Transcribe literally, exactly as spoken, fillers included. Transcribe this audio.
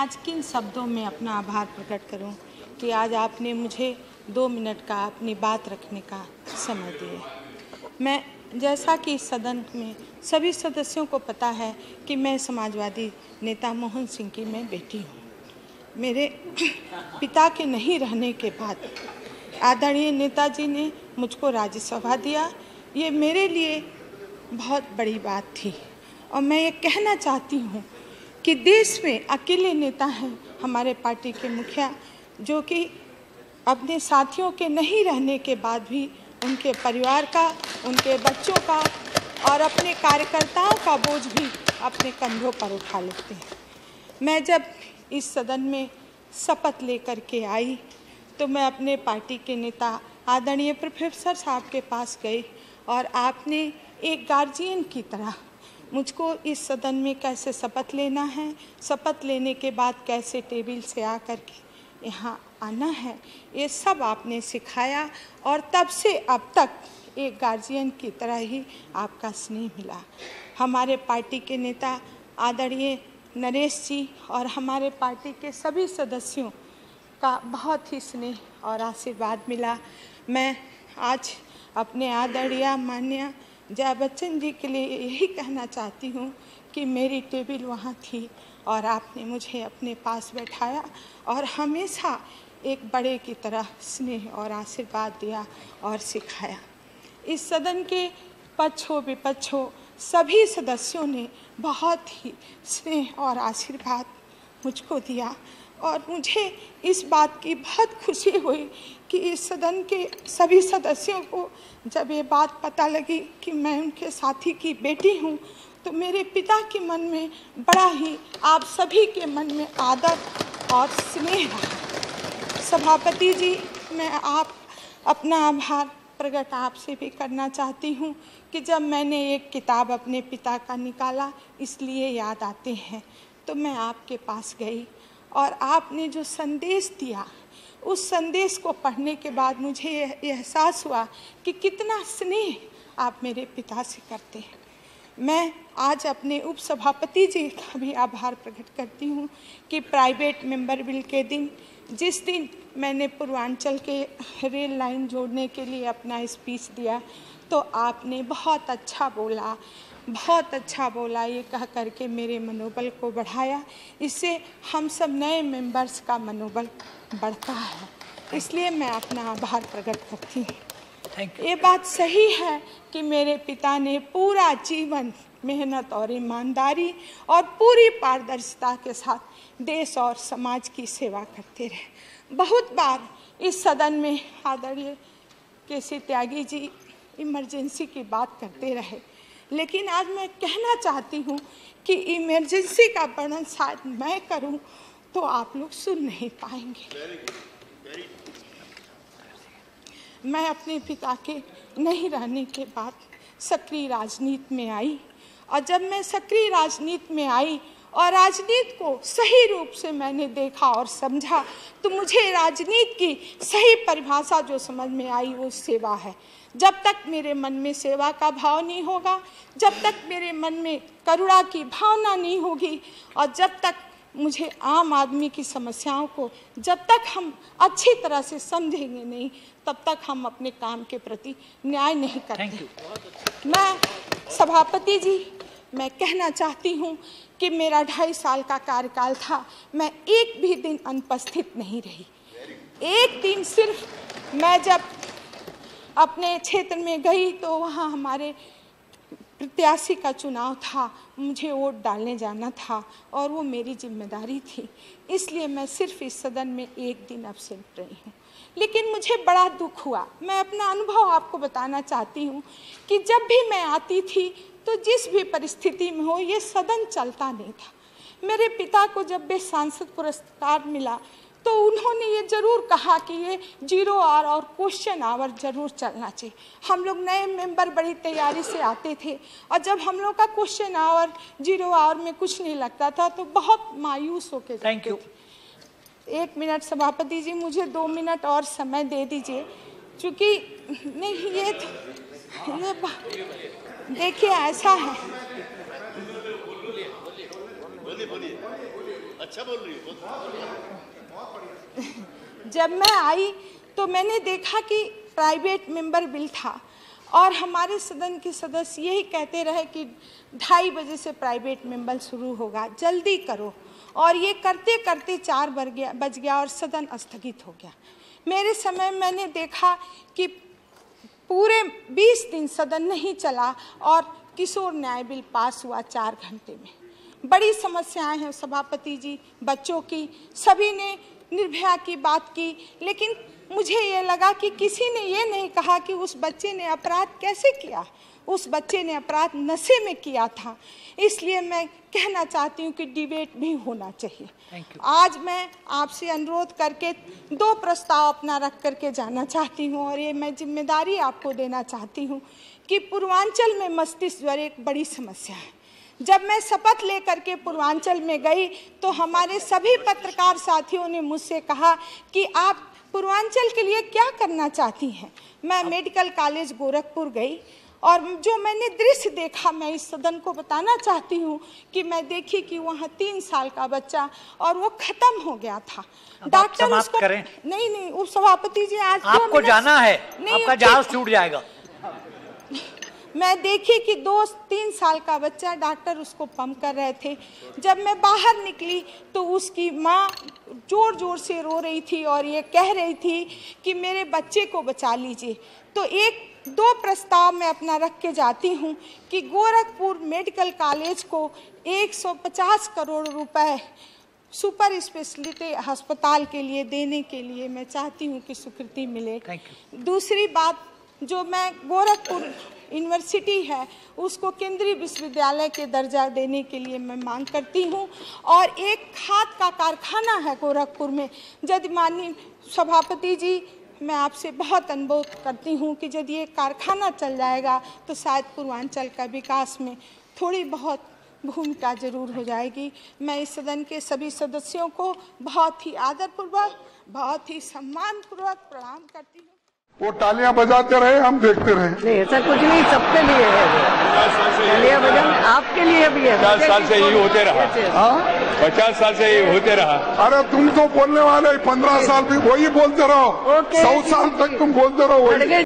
आज किन शब्दों में अपना आभार प्रकट करूं कि आज आपने मुझे दो मिनट का अपनी बात रखने का समय दिया। मैं जैसा कि सदन में सभी सदस्यों को पता है कि मैं समाजवादी नेता मोहन सिंह की मैं बेटी हूं। मेरे पिता के नहीं रहने के बाद आदरणीय नेताजी ने मुझको राज्यसभा दिया, ये मेरे लिए बहुत बड़ी बात थी। और मैं ये कहना चाहती हूँ कि देश में अकेले नेता हैं हमारे पार्टी के मुखिया, जो कि अपने साथियों के नहीं रहने के बाद भी उनके परिवार का, उनके बच्चों का और अपने कार्यकर्ताओं का बोझ भी अपने कंधों पर उठा लेते हैं। मैं जब इस सदन में शपथ लेकर के आई तो मैं अपने पार्टी के नेता आदरणीय प्रोफेसर साहब के पास गई और आपने एक गार्जियन की तरह मुझको इस सदन में कैसे शपथ लेना है, शपथ लेने के बाद कैसे टेबल से आ कर के यहाँ आना है, ये सब आपने सिखाया। और तब से अब तक एक गार्जियन की तरह ही आपका स्नेह मिला। हमारे पार्टी के नेता आदरणीय नरेश जी और हमारे पार्टी के सभी सदस्यों का बहुत ही स्नेह और आशीर्वाद मिला। मैं आज अपने आदरणीय माननीय जय बच्चन जी के लिए यही कहना चाहती हूँ कि मेरी टेबल वहाँ थी और आपने मुझे अपने पास बैठाया और हमेशा एक बड़े की तरह स्नेह और आशीर्वाद दिया और सिखाया। इस सदन के पक्ष हो विपक्ष हो सभी सदस्यों ने बहुत ही स्नेह और आशीर्वाद मुझको दिया और मुझे इस बात की बहुत खुशी हुई कि इस सदन के सभी सदस्यों को जब ये बात पता लगी कि मैं उनके साथी की बेटी हूँ तो मेरे पिता के मन में बड़ा ही, आप सभी के मन में आदर और स्नेह रहा। सभापति जी, मैं आप अपना आभार प्रकट आपसे भी करना चाहती हूँ कि जब मैंने एक किताब अपने पिता का निकाला इसलिए याद आते हैं तो मैं आपके पास गई और आपने जो संदेश दिया उस संदेश को पढ़ने के बाद मुझे यह एहसास हुआ कि कितना स्नेह आप मेरे पिता से करते हैं। मैं आज अपने उपसभापति जी का भी आभार प्रकट करती हूँ कि प्राइवेट मेंबर बिल के दिन, जिस दिन मैंने पूर्वांचल के रेल लाइन जोड़ने के लिए अपना स्पीच दिया तो आपने बहुत अच्छा बोला, बहुत अच्छा बोला ये कह करके मेरे मनोबल को बढ़ाया। इससे हम सब नए मेंबर्स का मनोबल बढ़ता है, इसलिए मैं अपना आभार प्रकट करती हूँ। ये बात सही है कि मेरे पिता ने पूरा जीवन मेहनत और ईमानदारी और पूरी पारदर्शिता के साथ देश और समाज की सेवा करते रहे। बहुत बार इस सदन में आदरणीय केसी त्यागी जी इमरजेंसी की बात करते रहे, लेकिन आज मैं कहना चाहती हूँ कि इमरजेंसी का वर्णन शायद मैं करूँ तो आप लोग सुन नहीं पाएंगे। मैं अपने पिता के नहीं रहने के बाद सक्रिय राजनीति में आई और जब मैं सक्रिय राजनीति में आई और राजनीति को सही रूप से मैंने देखा और समझा तो मुझे राजनीति की सही परिभाषा जो समझ में आई वो सेवा है। जब तक मेरे मन में सेवा का भाव नहीं होगा, जब तक मेरे मन में करुणा की भावना नहीं होगी और जब तक मुझे आम आदमी की समस्याओं को जब तक हम अच्छी तरह से समझेंगे नहीं तब तक हम अपने काम के प्रति न्याय नहीं करेंगे। मैं सभापति जी, मैं कहना चाहती हूँ कि मेरा ढाई साल का कार्यकाल था, मैं एक भी दिन अनुपस्थित नहीं रही। एक दिन सिर्फ मैं जब अपने क्षेत्र में गई तो वहाँ हमारे प्रत्याशी का चुनाव था, मुझे वोट डालने जाना था और वो मेरी जिम्मेदारी थी, इसलिए मैं सिर्फ इस सदन में एक दिन एब्सेंट रही हूँ। लेकिन मुझे बड़ा दुख हुआ। मैं अपना अनुभव आपको बताना चाहती हूँ कि जब भी मैं आती थी तो जिस भी परिस्थिति में हो ये सदन चलता नहीं था। मेरे पिता को जब भी सांसद पुरस्कार मिला तो उन्होंने ये ज़रूर कहा कि ये जीरो आवर और क्वेश्चन आवर ज़रूर चलना चाहिए। हम लोग नए मेंबर बड़ी तैयारी से आते थे और जब हम लोग का क्वेश्चन आवर जीरो आवर में कुछ नहीं लगता था तो बहुत मायूस होके थैंक यू एक मिनट सभापति जी, मुझे दो मिनट और समय दे दीजिए, चूँकि नहीं ये ये देखिए ऐसा है। अच्छा बोल रही हो, बहुत बढ़िया। जब मैं आई तो मैंने देखा कि प्राइवेट मेंबर बिल था और हमारे सदन के सदस्य यही कहते रहे कि ढाई बजे से प्राइवेट मेंबर शुरू होगा, जल्दी करो। और ये करते करते चार बज गया और सदन स्थगित हो गया। मेरे समय मैंने देखा कि पूरे बीस दिन सदन नहीं चला और किशोर न्याय बिल पास हुआ चार घंटे में। बड़ी समस्याएं हैं सभापति जी, बच्चों की, सभी ने निर्भया की बात की, लेकिन मुझे ये लगा कि किसी ने ये नहीं कहा कि उस बच्चे ने अपराध कैसे किया, उस बच्चे ने अपराध नशे में किया था। इसलिए मैं कहना चाहती हूँ कि डिबेट भी होना चाहिए। आज मैं आपसे अनुरोध करके दो प्रस्ताव अपना रख करके जाना चाहती हूँ और ये मैं जिम्मेदारी आपको देना चाहती हूँ कि पूर्वांचल में मस्तिष्क ज्वर एक बड़ी समस्या है। जब मैं शपथ लेकर के पूर्वांचल में गई तो हमारे सभी पत्रकार साथियों ने मुझसे कहा कि आप पूर्वांचल के लिए क्या करना चाहती हैं। मैं मेडिकल कॉलेज गोरखपुर गई और जो मैंने दृश्य देखा मैं इस सदन को बताना चाहती हूँ कि मैं देखी कि वहाँ तीन साल का बच्चा और वो खत्म हो गया था। डॉक्टर उसको करें। नहीं नहीं उप सभापति जी आज आपको जाना है, आपका जहाज छूट जाएगा। मैं देखी कि दो तीन साल का बच्चा, डॉक्टर उसको पंप कर रहे थे। जब मैं बाहर निकली तो उसकी माँ जोर जोर से रो रही थी और ये कह रही थी कि मेरे बच्चे को बचा लीजिए। तो एक दो प्रस्ताव मैं अपना रख के जाती हूँ कि गोरखपुर मेडिकल कॉलेज को एक सौ पचास करोड़ रुपए सुपर स्पेशलिटी अस्पताल के लिए देने के लिए मैं चाहती हूँ कि स्वीकृति मिले। दूसरी बात, जो मैं गोरखपुर यूनिवर्सिटी है उसको केंद्रीय विश्वविद्यालय के दर्जा देने के लिए मैं मांग करती हूँ। और एक खाद का कारखाना है गोरखपुर में, यदि माननीय सभापति जी मैं आपसे बहुत अनुरोध करती हूँ कि यदि ये कारखाना चल जाएगा तो शायद पूर्वांचल का विकास में थोड़ी बहुत भूमिका जरूर हो जाएगी। मैं इस सदन के सभी सदस्यों को बहुत ही आदरपूर्वक, बहुत ही सम्मानपूर्वक प्रणाम करती हूँ। वो तालियां बजाते रहे, हम देखते रहे। नहीं ऐसा कुछ नहीं, सबके लिए है। तालियां बजाने आपके लिए भी है। पचास साल से ये होते रहा। हाँ पचास साल से ये होते रहा। अरे तुम तो बोलने वाले पंद्रह साल भी वही बोलते रहो, सौ साल तक तुम बोलते रहो वही।